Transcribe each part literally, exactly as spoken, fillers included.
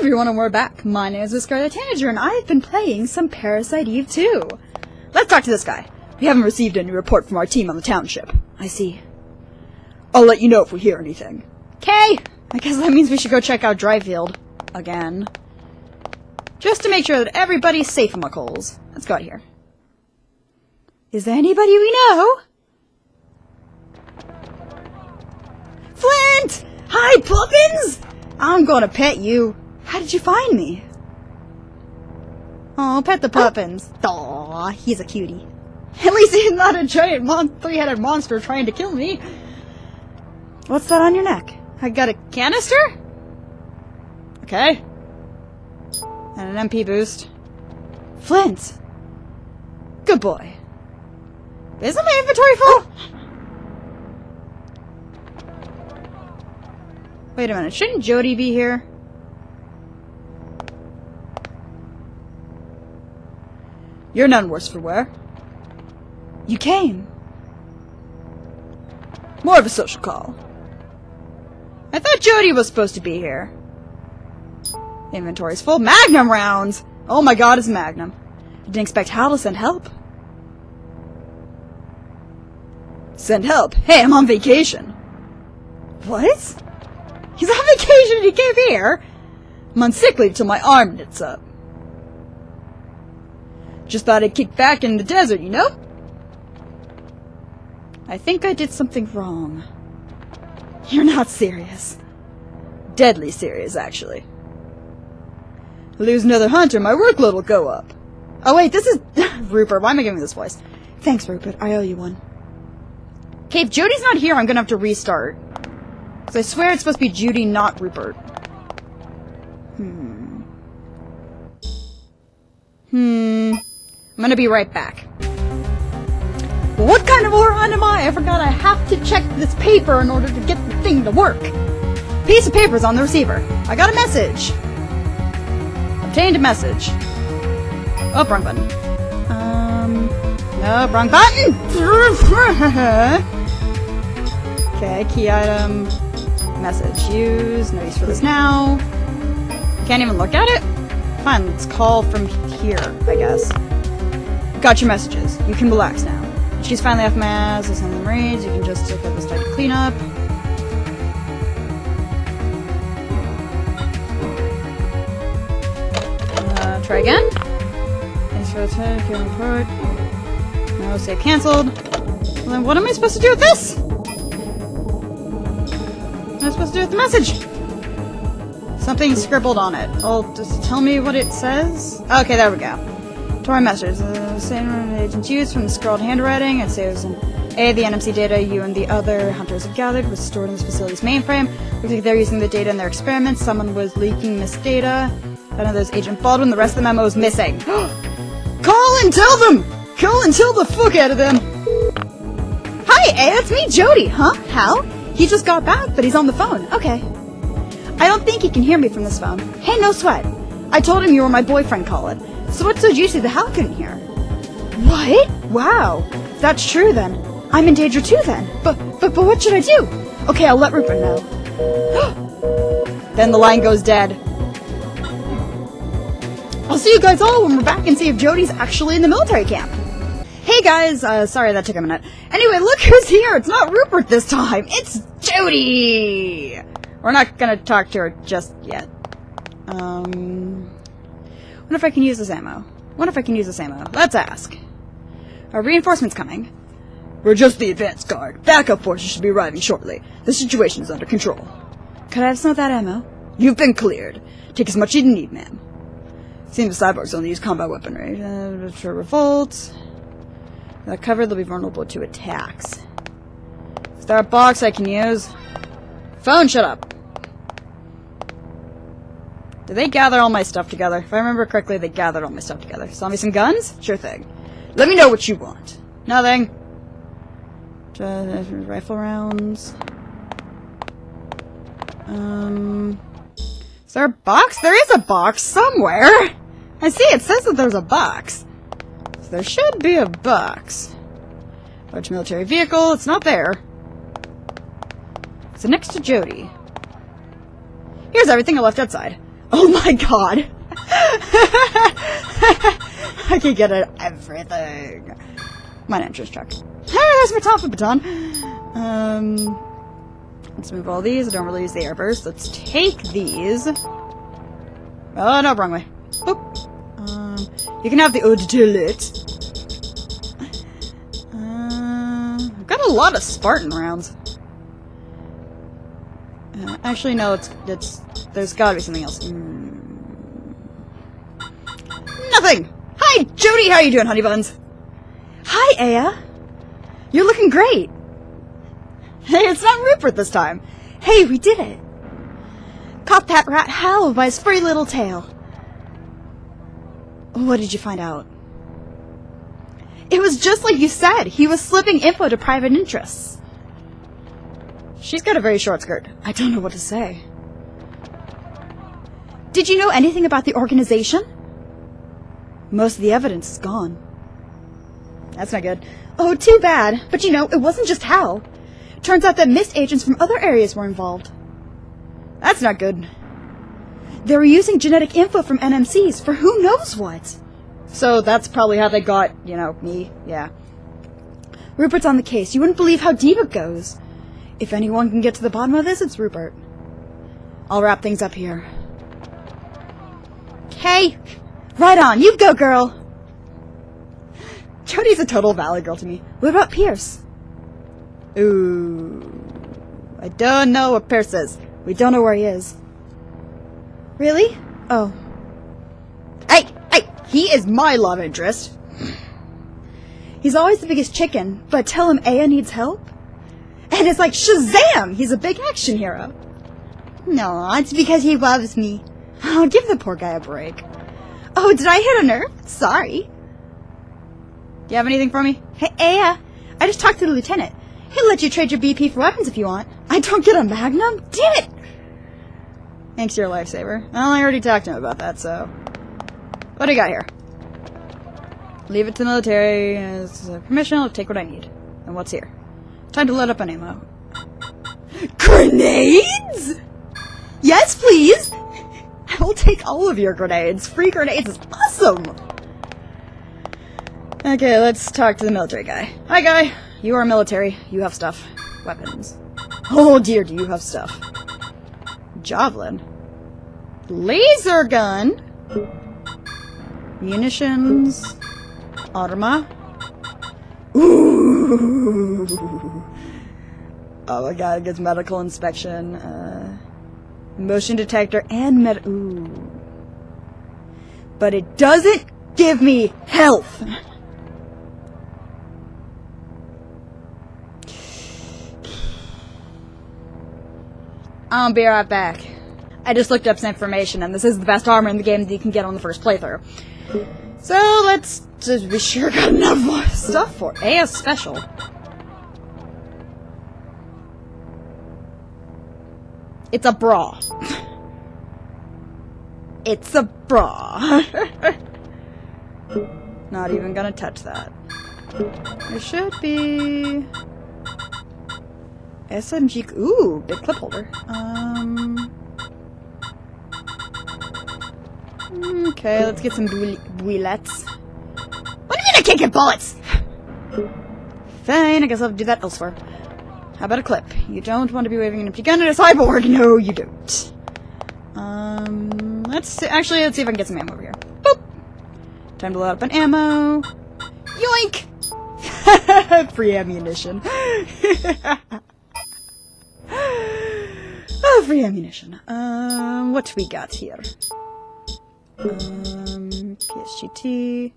everyone, and we're back. My name is Scarlet Tanager, and I've been playing some Parasite Eve two. Let's talk to this guy. We haven't received any report from our team on the township. I see. I'll let you know if we hear anything. Okay! I guess that means we should go check out Dryfield. Again. Just to make sure that everybody's safe, Muckles. Let's go out here. Is there anybody we know? Flint! Hi, Puppins! I'm gonna pet you. How did you find me? Oh, pet the Puppins. Aw, he's a cutie. At least he's not a giant mon three-headed monster trying to kill me. What's that on your neck? I got a canister? Okay. And an M P boost. Flint! Good boy. Isn't my inventory full? Wait a minute, shouldn't Jodie be here? You're none worse for wear. You came. More of a social call. I thought Jodie was supposed to be here. Inventory's full. Magnum rounds! Oh my god, it's Magnum. I didn't expect Hal to send help. Send help? Hey, I'm on vacation. What? He's on vacation and he came here! I'm on sick leave till my arm knits up. Just thought I'd kick back in the desert, you know? I think I did something wrong. You're not serious. Deadly serious, actually. Lose another hunter, my workload will go up. Oh wait, this is... Rupert, why am I giving this voice? Thanks, Rupert, I owe you one. Okay, if Jodie's not here, I'm gonna have to restart. So I swear it's supposed to be Jodie, not Rupert. Hmm. Hmm. I'm gonna be right back. What kind of moron am I? I forgot I have to check this paper in order to get the thing to work. Piece of paper's on the receiver. I got a message. Obtained a message. Oh, wrong button. Um. No, wrong button! Okay, key item. Message used. No use for this now. Can't even look at it? Fine, let's call from here, I guess. Got your messages. You can relax now. She's finally off my ass. I send them raids. You can just get this type of cleanup. Uh, try again. Thanks for the time. Give report. No, say cancelled. Well, then what am I supposed to do with this? What am I supposed to do with the message? Something scribbled on it. Oh, just tell me what it says. Okay, there we go. To our message. The same agents used from the scrawled handwriting. It says, A, the N M C data you and the other hunters have gathered was stored in this facility's mainframe. Looks like they're using the data in their experiments. Someone was leaking misdata. Another's Agent Baldwin. The rest of the memo is missing. Call and tell them! Call and tell the fuck out of them! Hi, A, that's me, Jodie. Huh? How? He just got back, but he's on the phone. Okay. I don't think he can hear me from this phone. Hey, no sweat. I told him you were my boyfriend, Colin. So what's so juicy that Hal couldn't hear? What? Wow. If that's true, then I'm in danger too, then. But, but, but what should I do? Okay, I'll let Rupert know. Then the line goes dead. I'll see you guys all when we're back and see if Jodie's actually in the military camp. Hey guys, uh, sorry that took a minute. Anyway, look who's here! It's not Rupert this time! It's Jodie! We're not gonna talk to her just yet. Um... What if I can use this ammo? What if I can use this ammo? Let's ask. Our reinforcement's coming. We're just the advance guard. Backup forces should be arriving shortly. The situation is under control. Could I have some of that ammo? You've been cleared. Take as much as you need, ma'am. Seems the cyborgs only use combat weaponry. Uh, for revolt... They're covered, they'll be vulnerable to attacks. Is there a box I can use? Phone, shut up! Did they gather all my stuff together? If I remember correctly, they gathered all my stuff together. Saw me some guns? Sure thing. Let me know what you want. Nothing. Just rifle rounds. Um... Is there a box? There is a box somewhere! I see, it says that there's a box. There should be a box. Large military vehicle. It's not there. It's next to Jodie. Here's everything I left outside. Oh my god! I can get at everything. Mine interest check. Hey, there's my top of baton. Um, let's move all these. I don't really use the airburst. Let's take these. Oh no, wrong way. Boop. Um, you can have the eau de toilette. Uh, I've got a lot of Spartan rounds. Uh, actually, no. It's it's. There's got to be something else. Mm. Nothing. Hi, Jodie. How you doing, honey buns? Hi, Aya. You're looking great. Hey, it's not Rupert this time. Hey, we did it. Caught that rat Hal by his furry little tail. What did you find out? It was just like you said. He was slipping info to private interests. She's got a very short skirt. I don't know what to say. Did you know anything about the organization? Most of the evidence is gone. That's not good. Oh, too bad. But you know, it wasn't just Hal. Turns out that missed agents from other areas were involved. That's not good. They were using genetic info from N M Cs for who knows what. So that's probably how they got, you know, me. Yeah. Rupert's on the case. You wouldn't believe how deep it goes. If anyone can get to the bottom of this, it's Rupert. I'll wrap things up here. Hey! Right on! You go, girl! Jodie's a total valley girl to me. What about Pierce? Ooh... I don't know what Pierce is. We don't know where he is. Really? Oh. Hey! Hey! He is my love interest! He's always the biggest chicken, but tell him Aya needs help? And it's like, Shazam! He's a big action hero. No, it's because he loves me. I'll give the poor guy a break. Oh, did I hit a nerve? Sorry. Do you have anything for me? Hey, Aya! I just talked to the lieutenant. He'll let you trade your B P for weapons if you want. I don't get a magnum? Damn it! Thanks to your lifesaver. Well, I already talked to him about that, so... What do you got here? Leave it to the military as a permission. I'll take what I need. And what's here? Time to load up on ammo. Grenades?! Yes, please! I will take all of your grenades. Free grenades is awesome! Okay, let's talk to the military guy. Hi, guy. You are military. You have stuff. Weapons. Oh dear, do you have stuff. Javelin. Laser gun. Munitions. Arma. Ooh. Oh my god, it gets medical inspection. Uh... Motion detector and med- ooh. But it doesn't give me health! I'll be right back. I just looked up some information, and this is the best armor in the game that you can get on the first playthrough. So, let's just be sure got enough stuff for A S Special. It's a bra. It's a bra. Not even gonna touch that. There should be... S M G... Ooh, big clip holder. Um... Okay, let's get some bullets. What do you mean I can't get bullets? Fine, I guess I'll have to do that elsewhere. How about a clip? You don't want to be waving an empty gun at a cyborg! No, you don't. Um, let's see. Actually, let's see if I can get some ammo over here. Boop! Time to load up an ammo. Yoink! Free ammunition. Oh, free ammunition. Um, what we got here? Um, P S G T.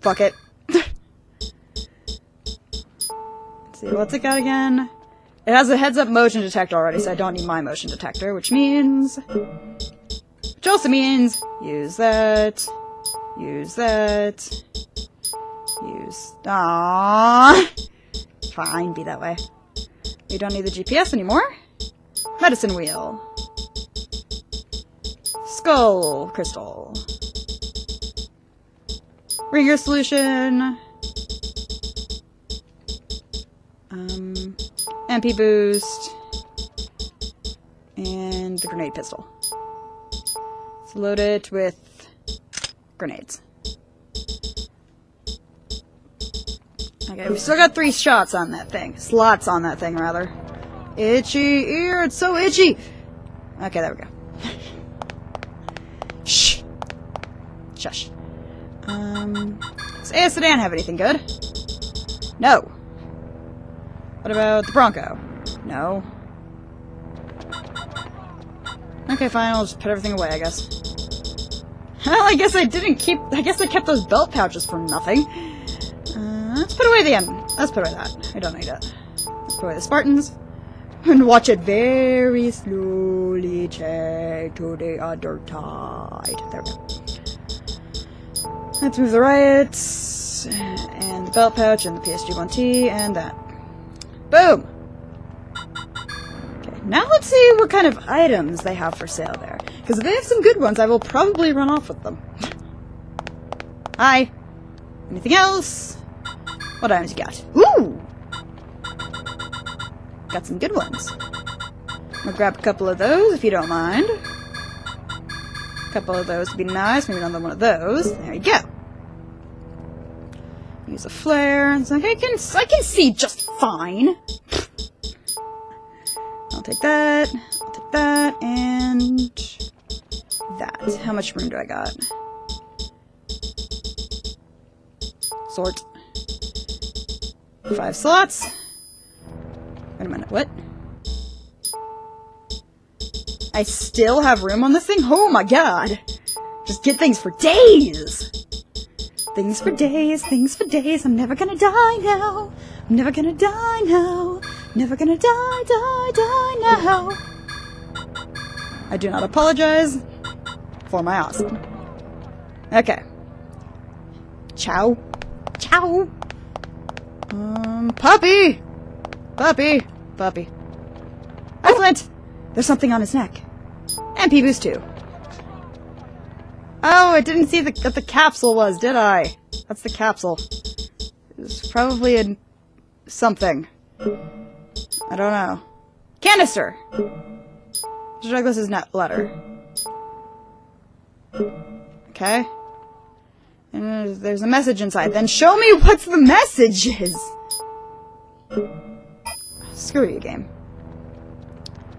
Fuck it. See, what's it got again? It has a heads-up motion detector already, so I don't need my motion detector, which means... Which also means... Use that... Use that... Use... Aww. Fine, be that way. We don't need the G P S anymore. Medicine wheel. Skull crystal. Ringer solution... Um, M P boost, and the grenade pistol. Let's load it with grenades. Okay, we've still got three shots on that thing. Slots on that thing, rather. Itchy ear, it's so itchy! Okay, there we go. Shh! Shush. Um, does A S sedan have anything good? No. What about the Bronco? No. Okay, fine, I'll just put everything away, I guess. Well, I guess I didn't keep... I guess I kept those belt pouches for nothing. Uh, let's put away the end. Let's put away that. I don't need it. Let's put away the Spartans. And watch it very slowly check to the other side. There we go. Let's move the riots, and the belt pouch, and the P S G one T, and that. Boom! Okay, now let's see what kind of items they have for sale there. Because if they have some good ones, I will probably run off with them. Hi! Anything else? What items you got? Ooh! Got some good ones. I'll grab a couple of those, if you don't mind. A couple of those would be nice. Maybe another one of those. There you go. Use a flare. It's like I can, I can see just fine. I'll take that. I'll take that and that. How much room do I got? Sort. Five slots. Wait a minute. What? I still have room on this thing? Oh my god! Just get things for days! Things for days, things for days, I'm never gonna die now! I'm never gonna die now! Never gonna die, die, die now! I do not apologize for my awesome. Okay. Ciao. Ciao! Um, puppy! Puppy! Puppy. Hi, Flint! There's something on his neck. And P-Boost too. Oh, I didn't see the, that the capsule was, did I? That's the capsule. It's probably in something. I don't know. Canister! Mister Douglas's net letter. Okay. And there's a message inside. Then show me what the message is! Screw you, game.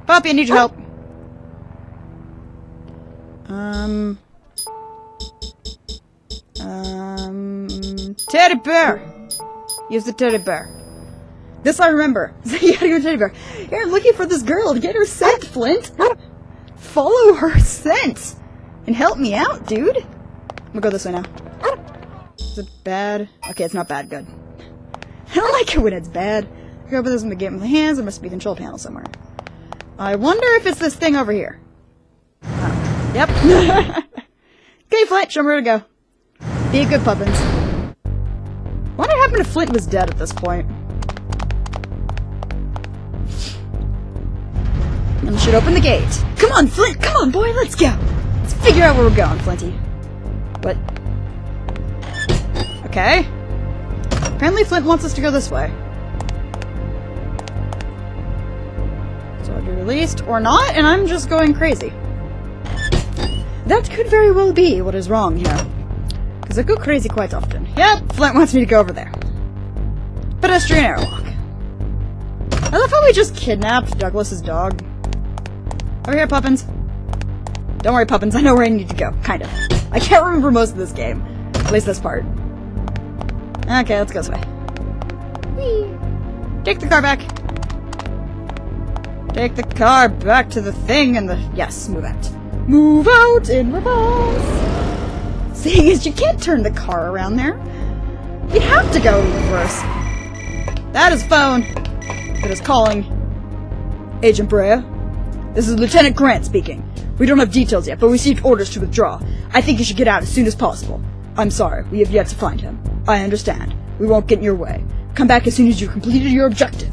Poppy, I need your help. Um. Um. Teddy bear! Use the teddy bear. This I remember. You gotta go to teddy bear. You're looking for this girl. Get her scent, Flint. Follow her scent. And help me out, dude. I'm gonna go this way now. Is it bad? Okay, it's not bad, good. I don't like it when it's bad. I grab this in the game with my hands. There must be a control panel somewhere. I wonder if it's this thing over here. Oh, yep. Okay, Flint, show me where to go. Be good puppins. What would happen if Flint was dead at this point? And we should open the gate. Come on, Flint! Come on, boy! Let's go! Let's figure out where we're going, Flinty. But... okay. Apparently Flint wants us to go this way. Released or not, and I'm just going crazy. That could very well be what is wrong here. Because I go crazy quite often. Yep, Flint wants me to go over there. Pedestrian airwalk. I love how we just kidnapped Douglas's dog. Over here, Puppins. Don't worry, Puppins, I know where I need to go. Kind of. I can't remember most of this game. At least this part. Okay, let's go this way. Whee. Take the car back. Take the car back to the thing and the... yes, move out. Move out in reverse! Seeing as you can't turn the car around there, you'd have to go in reverse. That is a phone. It is calling. Agent Brea. This is Lieutenant Grant speaking. We don't have details yet, but we received orders to withdraw. I think you should get out as soon as possible. I'm sorry, we have yet to find him. I understand. We won't get in your way. Come back as soon as you've completed your objective.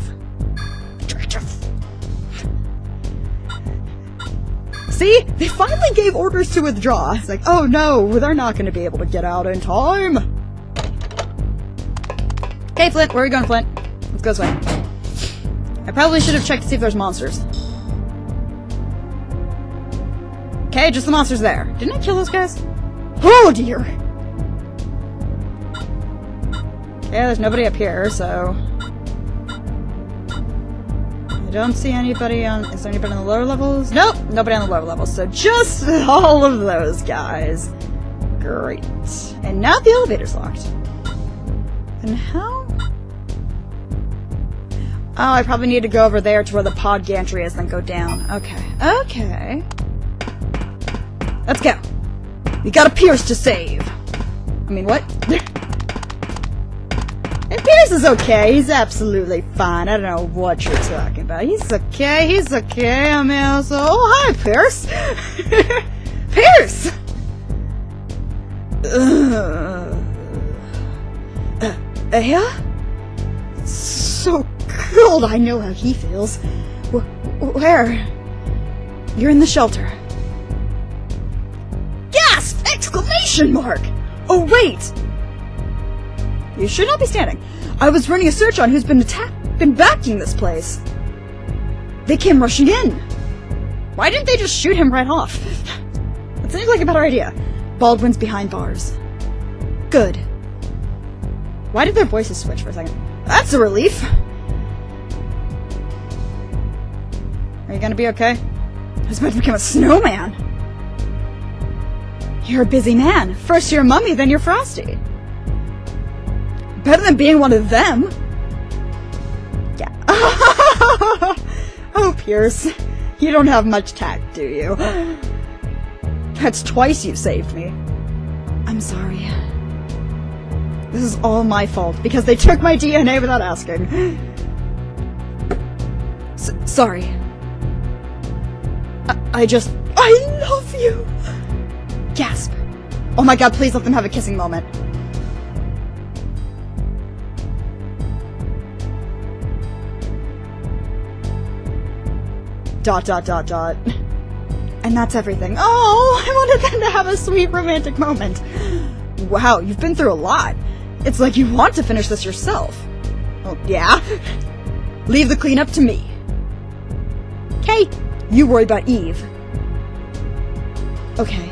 See? They finally gave orders to withdraw. It's like, oh no, they're not going to be able to get out in time. Hey, Flint, where are we going, Flint? Let's go this way. I probably should have checked to see if there's monsters. Okay, just the monsters there. Didn't I kill those guys? Oh dear! Yeah, there's nobody up here, so... I don't see anybody on... Is there anybody on the lower levels? Nope! Nobody on the lower levels, so just all of those guys. Great. And now the elevator's locked. And how... Oh, I probably need to go over there to where the pod gantry is, then go down. Okay. Okay. Let's go. We got a Pierce to save. I mean, what? And Pierce is okay. He's absolutely fine. I don't know what you're talking about. He's okay. He's okay. I mean, also... Oh, hi, Pierce. Pierce! Uh, uh, yeah? It's so cold. I know how he feels. Wh where? You're in the shelter. Gasp! Exclamation mark! Oh, wait! You should not be standing. I was running a search on who's been attack been backing this place. They came rushing in. Why didn't they just shoot him right off? That seems like a better idea. Baldwin's behind bars. Good. Why did their voices switch for a second? That's a relief! Are you gonna be okay? I was about to become a snowman! You're a busy man. First you're a mummy, then you're Frosty. Better than being one of them! Yeah. Oh, Pierce. You don't have much tact, do you? That's twice you've saved me. I'm sorry. This is all my fault, because they took my D N A without asking. S sorry. I, I just... I love you! Gasp. Oh my god, please let them have a kissing moment. Dot dot dot dot. And that's everything. Oh, I wanted them to have a sweet romantic moment. Wow, you've been through a lot. It's like you want to finish this yourself. Well, yeah. Leave the cleanup to me. Okay, you worry about Eve. Okay.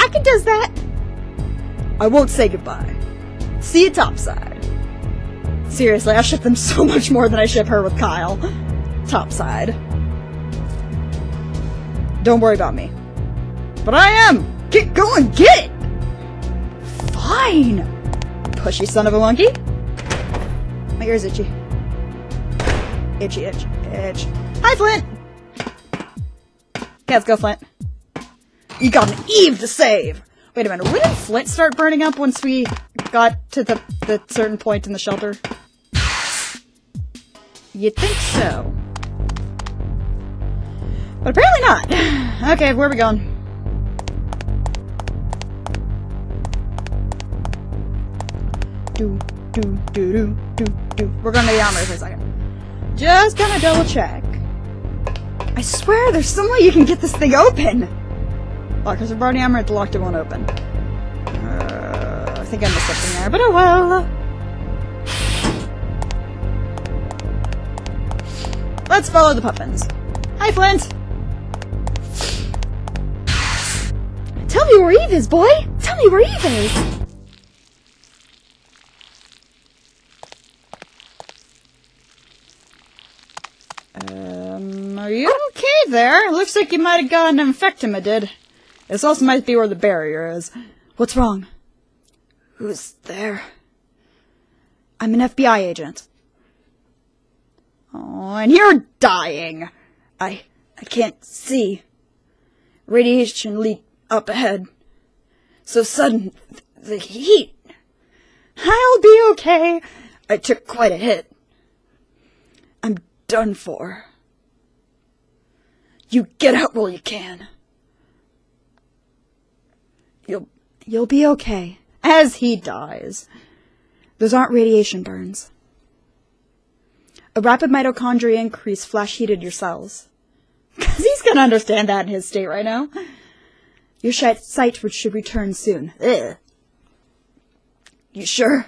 I can does that. I won't say goodbye. See you topside. Seriously, I ship them so much more than I ship her with Kyle. Topside. Don't worry about me. But I am! Get going, get it! Fine! Pushy son of a monkey. My ear's itchy. Itchy, itch, itch. Hi, Flint! Okay, let's go, Flint. You got an Eve to save! Wait a minute, wouldn't Flint start burning up once we got to the, the certain point in the shelter? You'd think so. But apparently not. Okay, where are we going? Do, do, do, do, do, do. We're going to the armory for a second. Just gonna double check. I swear there's some way you can get this thing open! Oh, because we've already armored the locked, it won't open. Uh, I think I missed something there, but oh well. Let's follow the puffins. Hi, Flint! Tell me where Eve is, boy! Tell me where Eve is! Um, are you okay there? Looks like you might have gotten infected. This also might be where the barrier is. What's wrong? Who's there? I'm an F B I agent. Oh, and you're dying! I... I can't see. Radiation leak up ahead. So sudden, th the heat. I'll be okay. I took quite a hit. I'm done for. You get out while you can. You'll... You'll be okay. As he dies. Those aren't radiation burns. A rapid mitochondria increase flash-heated your cells. Because he's going to understand that in his state right now. Your sight should return soon. Ugh. You sure?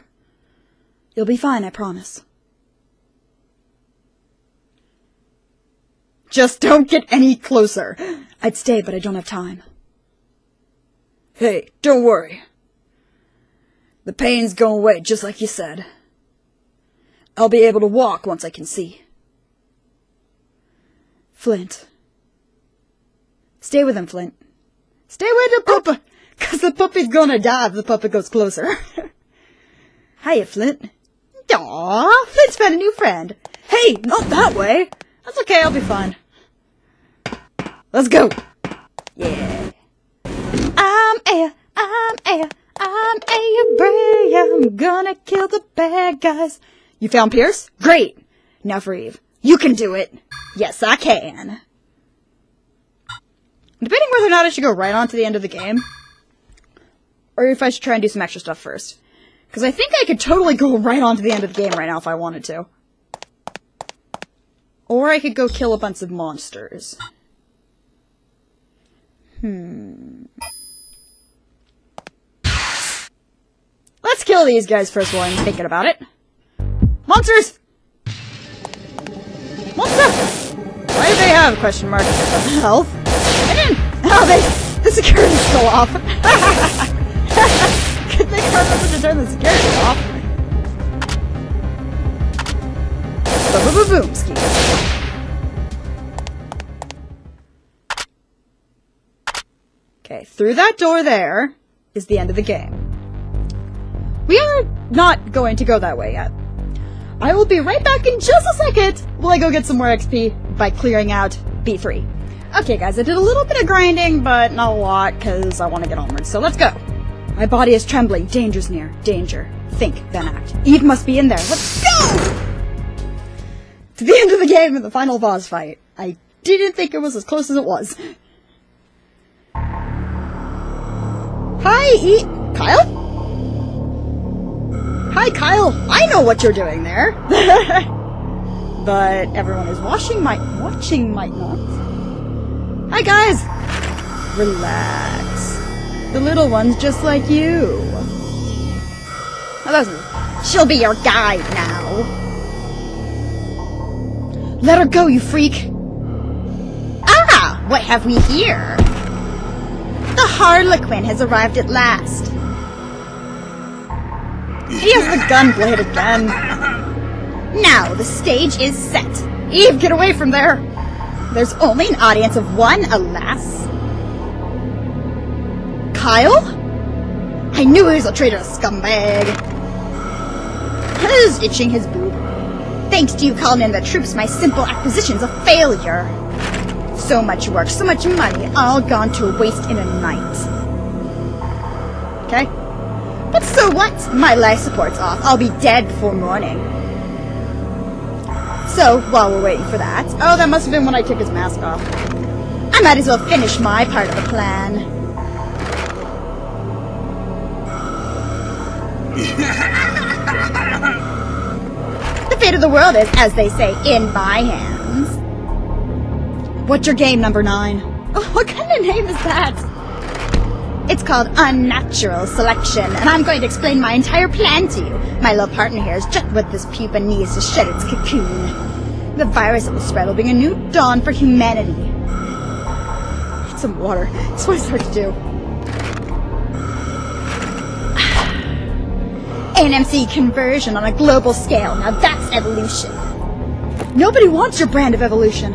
You'll be fine, I promise. Just don't get any closer. I'd stay, but I don't have time. Hey, don't worry. The pain's going away, just like you said. I'll be able to walk once I can see. Flint. Stay with him, Flint. Stay with the puppet, because the puppet's gonna die if the puppet goes closer. Hiya, Flint. Aw, Flint's found a new friend. Hey, not that way. That's okay, I'll be fine. Let's go. Yeah. I'm Aya, I'm Aya, I'm Aya Brea. I'm gonna kill the bad guys. You found Pierce? Great. Now for Eve. You can do it. Yes, I can. Debating whether or not I should go right on to the end of the game, or if I should try and do some extra stuff first. Because I think I could totally go right on to the end of the game right now if I wanted to. Or I could go kill a bunch of monsters. Hmm. Let's kill these guys first while I'm thinking about it. Monsters! Monsters! Why do they have question mark health? Get in! Oh, they... The security's still off. Could they remember to turn the security off? Boom-boom-boom-boom, ski. Okay, through that door there is the end of the game. We are not going to go that way yet. I will be right back in just a second while I go get some more X P by clearing out B three. Okay guys, I did a little bit of grinding, but not a lot, because I want to get onward, so let's go. My body is trembling. Danger's near. Danger. Think, then act. Eve must be in there. Let's go! To the end of the game and the final boss fight. I didn't think it was as close as it was. Hi, E... Kyle? Hi, Kyle. I know what you're doing there. But everyone is watching my... Watching might not... Hi guys! Relax. The little one's just like you. Oh, that was me. She'll be your guide now. Let her go, you freak! Ah! What have we here? The Harlequin has arrived at last. He has the gunblade again. Now the stage is set. Eve, get away from there! There's only an audience of one, alas. Kyle? I knew he was a traitor, scumbag. Who's itching his boob? Thanks to you calling in the troops, my simple acquisition's a failure. So much work, so much money, all gone to waste in a night. Okay. But so what? My life support's off. I'll be dead before morning. So, while we're waiting for that... Oh, that must have been when I took his mask off. I might as well finish my part of the plan. The fate of the world is, as they say, in my hands. What's your game, number nine? Oh, what kind of name is that? It's called Unnatural Selection, and I'm going to explain my entire plan to you. My little partner here is just what this pupa needs to shed its cocoon. The virus that will spread will bring a new dawn for humanity. I need some water. That's what it's hard to do. A N M C conversion on a global scale. Now that's evolution. Nobody wants your brand of evolution.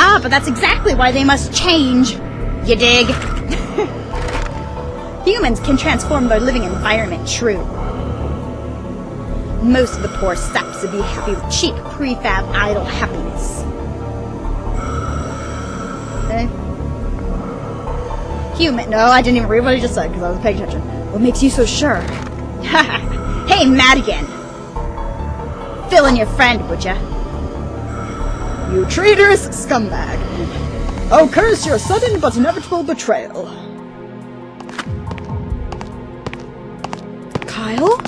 Ah, but that's exactly why they must change. You dig? Humans can transform their living environment, true. Most of the poor saps would be happy with cheap, prefab, idle happiness. Eh? Human... No, I didn't even read what I just said, because I was paying attention. What makes you so sure? Hey, Madigan! Fill in your friend, would ya? You traitorous scumbag! Oh, curse your sudden but inevitable betrayal. Kyle?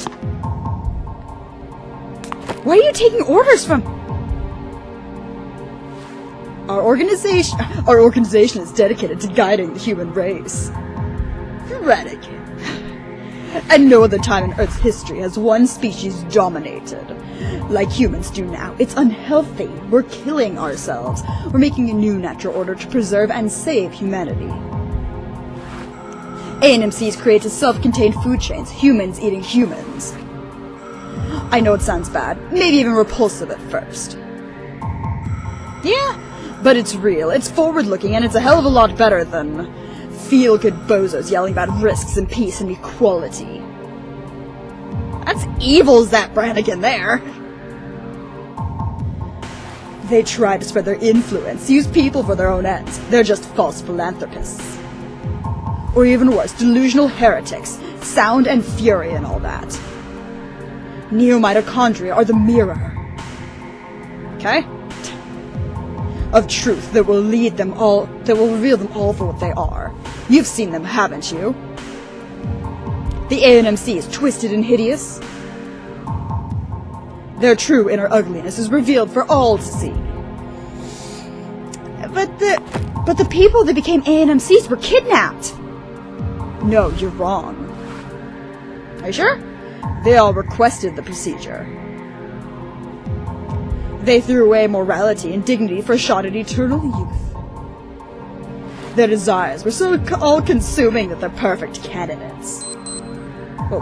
Why are you taking orders from... Our organization... Our organization is dedicated to guiding the human race. Eradicated. And no other time in Earth's history has one species dominated. like humans do now. It's unhealthy. We're killing ourselves. We're making a new natural order to preserve and save humanity. A N M Cs created self-contained food chains, humans eating humans. I know it sounds bad, maybe even repulsive at first. Yeah, but it's real, it's forward-looking, and it's a hell of a lot better than feel-good bozos yelling about risks and peace and equality. That's evil's that Brannigan there! They try to spread their influence, use people for their own ends. They're just false philanthropists. Or even worse, delusional heretics, sound and fury and all that. Neo-mitochondria are the mirror, okay, of truth that will lead them all, that will reveal them all for what they are. You've seen them, haven't you? The A N M C is twisted and hideous. Their true inner ugliness is revealed for all to see. But the, but the people that became A N M Cs were kidnapped. No, you're wrong. Are you sure? They all requested the procedure. They threw away morality and dignity for a shot at eternal youth. Their desires were so all-consuming that they're perfect candidates. Oh,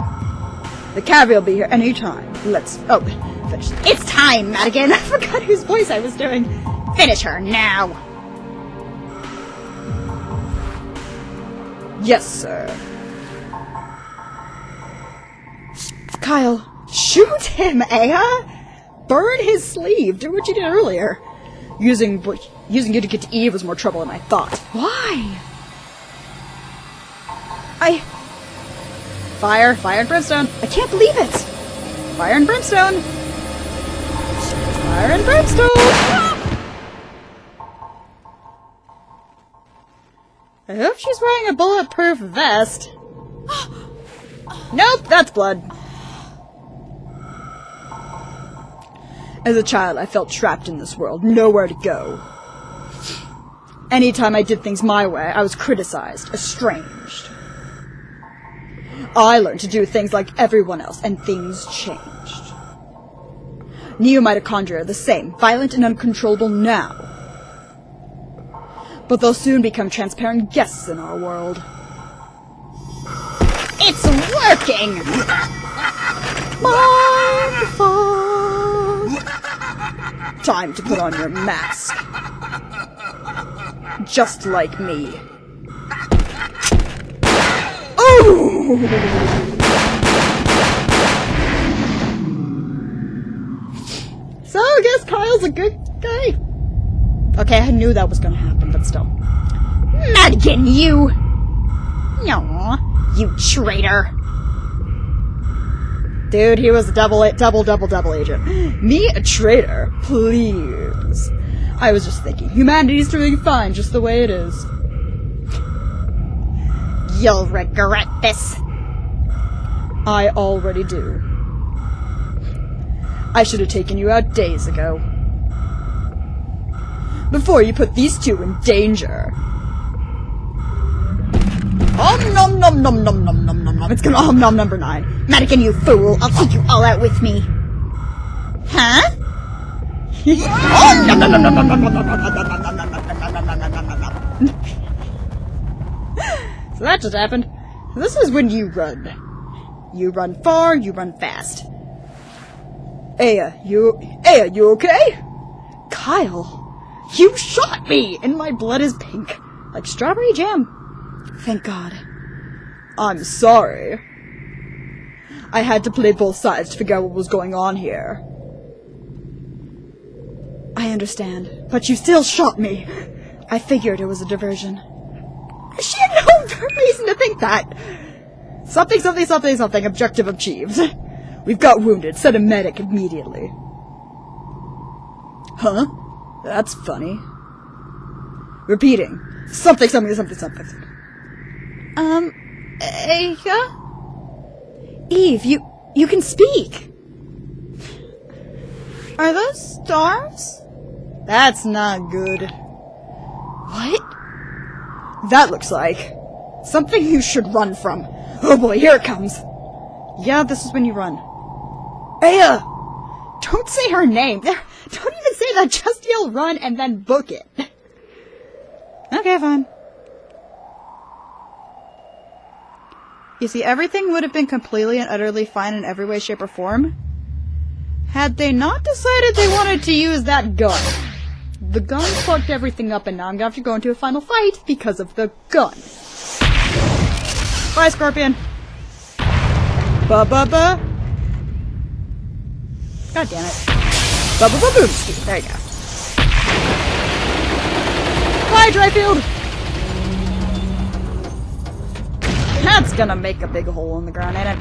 the cavalry will be here any time. Let's... oh, finish. It's time, Madigan! I forgot whose voice I was doing. Finish her now! Yes, sir. Kyle, shoot him, Aya! Burn his sleeve! Do what you did earlier. Using using you to get to Eve was more trouble than I thought. Why? I... Fire, fire and brimstone. I can't believe it! Fire and brimstone! Fire and brimstone! Ah! I hope she's wearing a bulletproof vest. Nope, that's blood. As a child, I felt trapped in this world, nowhere to go. Anytime I did things my way, I was criticized, estranged. I learned to do things like everyone else, and things changed. Neo-mitochondria are the same, violent and uncontrollable now. But they'll soon become transparent guests in our world. It's working! Wonderful! Time to put on your mask. Just like me. Ooh! So I guess Kyle's a good guy. Okay, I knew that was gonna happen, but still. Madigan, you! No, you traitor! Dude, he was a double, double, double, double agent. Me, a traitor? Please. I was just thinking, humanity's doing fine just the way it is. You'll regret this. I already do. I should have taken you out days ago. Before you put these two in danger. Om nom nom nom nom nom nom nom nom. It's gonna om nom number nine. Madigan, you fool! I'll take you all out with me. Huh? Om nom nom nom nom nom nom nom nom nom nom nom. So that just happened. This is when you run. You run far. You run fast. Aya, you, Aya, you okay? Kyle, you shot me, and my blood is pink like strawberry jam. Thank God. I'm sorry. I had to play both sides to figure out what was going on here. I understand, but you still shot me. I figured it was a diversion. She had no reason to think that. Something, something, something, something. Objective achieved. We've got wounded. Send a medic immediately. Huh? That's funny. Repeating. Something, something, something, something. Um, Aya? Eve, you, you can speak! Are those stars? That's not good. What? That looks like something you should run from. Oh boy, here it comes! Yeah, this is when you run. Aya! Don't say her name. Don't even say that. Just yell run and then book it. Okay, fine. You see, everything would have been completely and utterly fine in every way, shape, or form had they not decided they wanted to use that gun. The gun fucked everything up, and now I'm gonna have to go into a final fight because of the gun. Bye, Scorpion. Ba-ba-ba. God damn it. Ba-ba-ba-boomski. There you go. Bye, Dryfield! That's gonna make a big hole in the ground, ain't it?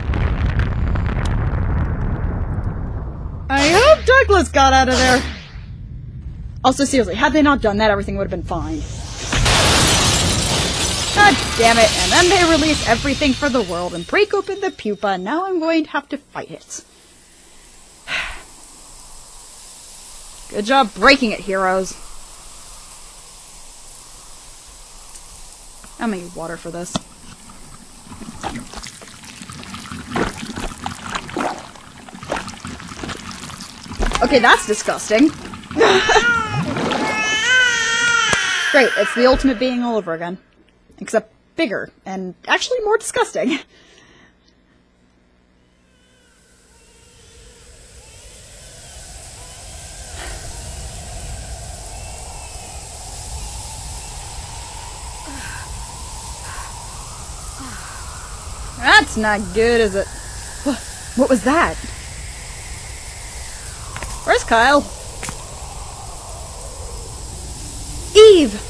I hope Douglas got out of there! Also, seriously, had they not done that, everything would have been fine. God damn it! And then they release everything for the world and break open the pupa, and now I'm going to have to fight it. Good job breaking it, heroes. I'm gonna need water for this. Okay, that's disgusting. Great, it's the ultimate being all over again. Except bigger, and actually more disgusting. That's not good, is it? What was that? Where's Kyle? Eve!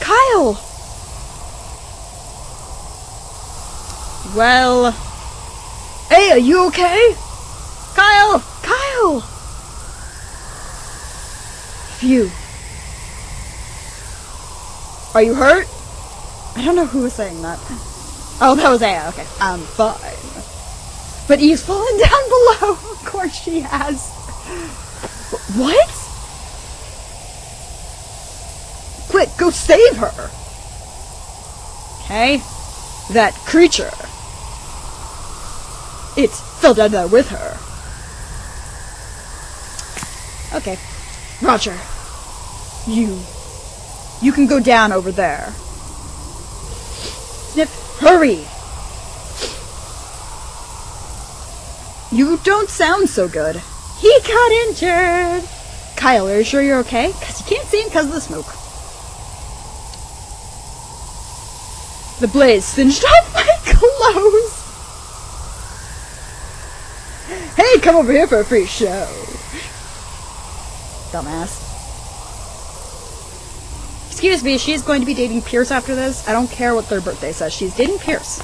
Kyle! Well... Hey, are you okay? Kyle! Kyle! Phew. Are you hurt? I don't know who was saying that. Oh, that was Aya, okay. I'm fine. But Eve's fallen down below! Of course she has. What? Quick, go save her! Okay. That creature. It fell down there with her. Okay. Roger. You. You can go down over there. Hurry! You don't sound so good. He got injured! Kyle, are you sure you're okay? Because you can't see him because of the smoke. The blaze singed off my clothes! Hey, come over here for a free show! Dumbass. Excuse me, she's going to be dating Pierce after this. I don't care what their birthday says. She's dating Pierce.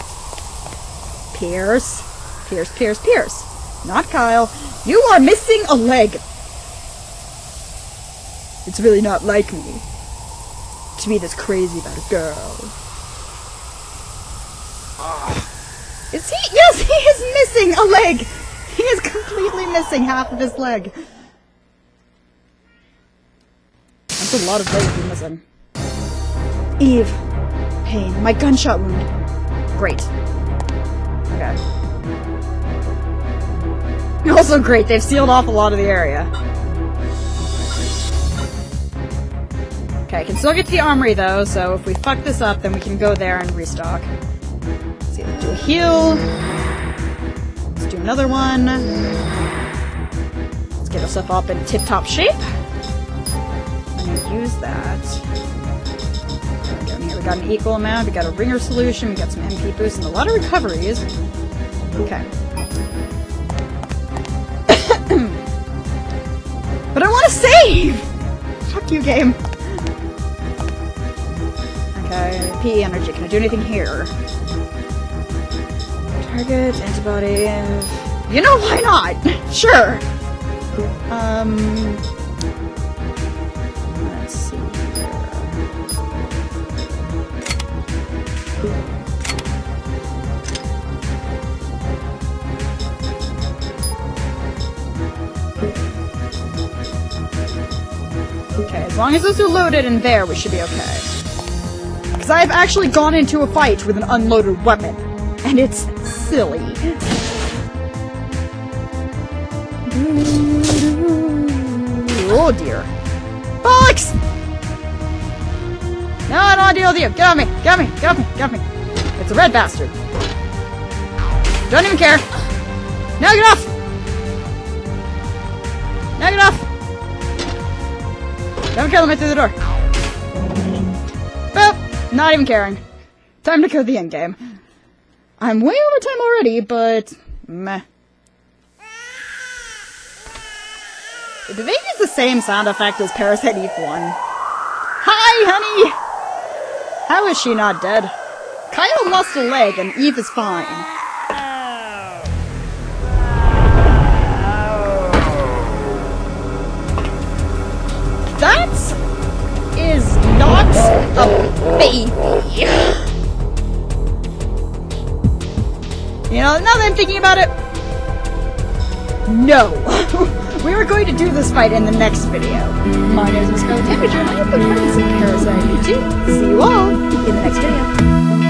Pierce. Pierce, Pierce, Pierce. Not Kyle. You are missing a leg. It's really not like me to be this crazy about a girl. Is he? Yes, he is missing a leg. He is completely missing half of his leg. That's a lot of legs you're missing. Eve. Pain. My gunshot wound. Great. Okay. Also great, they've sealed off a lot of the area. Okay, I can still get to the armory though, so if we fuck this up, then we can go there and restock. Let's see, let's do a heal. Let's do another one. Let's get ourselves up in tip-top shape. I'm gonna use that. We got an equal amount, we got a ringer solution, we got some M P boost, and a lot of recoveries. Okay. But I want to save! Fuck you, game. Okay, P E energy. Can I do anything here? Target, antibody, and... You know, why not? Sure! Um... Let's see. Okay, as long as those are loaded in there, we should be okay. Because I've actually gone into a fight with an unloaded weapon. And it's silly. Oh dear. Bollocks! No, no deal with you. Get on me. Get on me. Get on me. Get on me. It's a red bastard. Don't even care. Now get off! Now get off! Don't kill him. Right through the door. Well, not even caring. Time to go to the end game. I'm way over time already, but meh. Did they use the same sound effect as Parasite Eve one? Hi, honey! How is she not dead? Kyle lost a leg and Eve is fine. That is not a baby. You know, now that I'm thinking about it, no. We were going to do this fight in the next video. My name is Scarlet Temperature, and I have been playing some Parasite Eve two. See you all in the next video.